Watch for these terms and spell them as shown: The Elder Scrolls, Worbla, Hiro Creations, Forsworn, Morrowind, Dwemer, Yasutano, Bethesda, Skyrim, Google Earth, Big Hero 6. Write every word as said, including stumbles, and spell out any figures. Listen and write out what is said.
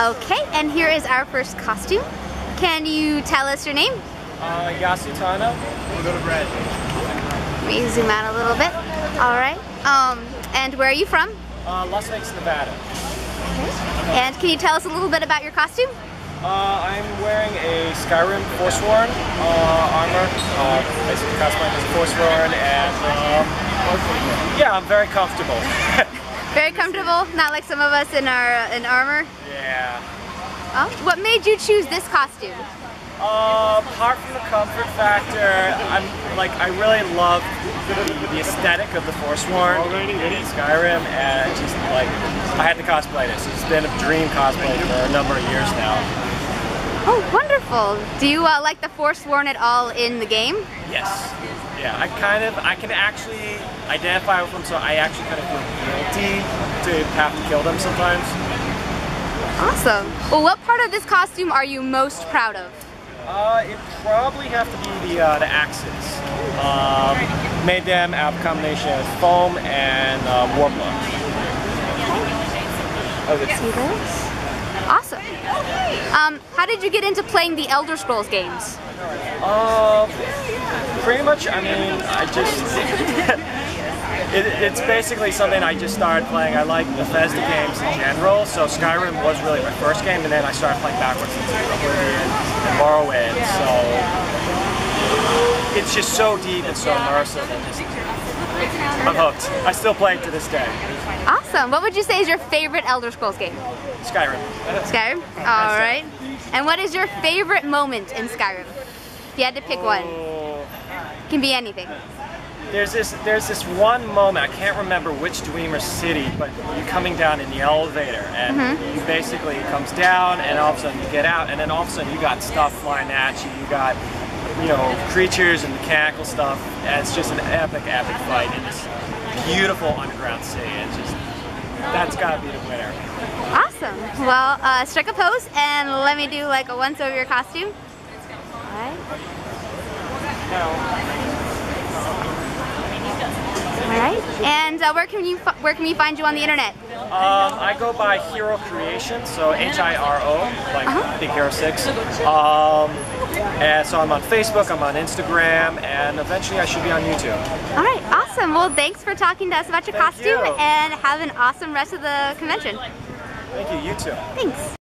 Okay, and here is our first costume. Can you tell us your name? Uh, Yasutano. We'll go to Brad. Let me zoom out a little bit. All right. Um, and where are you from? Uh, Las Vegas, Nevada. Okay. And can you tell us a little bit about your costume? Uh, I'm wearing a Skyrim Forsworn uh, armor. Uh, basically cosplaying as Forsworn, and uh, yeah, I'm very comfortable. Very comfortable, not like some of us in our in armor. Yeah. Oh, what made you choose this costume? Uh, apart from the comfort factor, I'm like I really love the, the aesthetic of the Forsworn in Skyrim, and just like I had to cosplay this. It's been a dream cosplay for a number of years now. Oh, wonderful! Do you uh, like the Forsworn at all in the game? Yes. Yeah, I kind of I can actually identify with them, so I actually kind of feel guilty to have to kill them sometimes. Awesome. Well, what part of this costume are you most proud of? Uh, it probably have to be the, uh, the axes. Um, made them out of a combination of foam and uh, Worbla. Oh, good. Awesome. Um, how did you get into playing the Elder Scrolls games? Uh, pretty much, I mean, I just... It, it's basically something I just started playing. I like Bethesda games in general, so Skyrim was really my first game, and then I started playing backwards into Oblivion and Morrowind, so it's just so deep and so immersive, and just, I'm hooked. I still play it to this day. Awesome. What would you say is your favorite Elder Scrolls game? Skyrim. Skyrim? Alright. And what is your favorite moment in Skyrim? If you had to pick one. It can be anything. There's this, there's this one moment, I can't remember which Dwemer city, but you're coming down in the elevator, and mm-hmm. you basically, it comes down, and all of a sudden you get out, and then all of a sudden you got stuff flying at you, you got, you know, creatures and mechanical stuff, and it's just an epic, epic fight in this beautiful underground city, and just, that's gotta be the winner. Awesome. Well, uh, strike a pose, and let me do like a once over your costume. All right. No. Alright, and uh, where can you where can we find you on the internet? Um, I go by Hiro Creations, so H I R O, like uh-huh. Big Hero six. Um, and so I'm on Facebook, I'm on Instagram, and eventually I should be on YouTube. Alright, awesome. Well, thanks for talking to us about your Thank costume, you. and have an awesome rest of the convention. Thank you, you too. Thanks.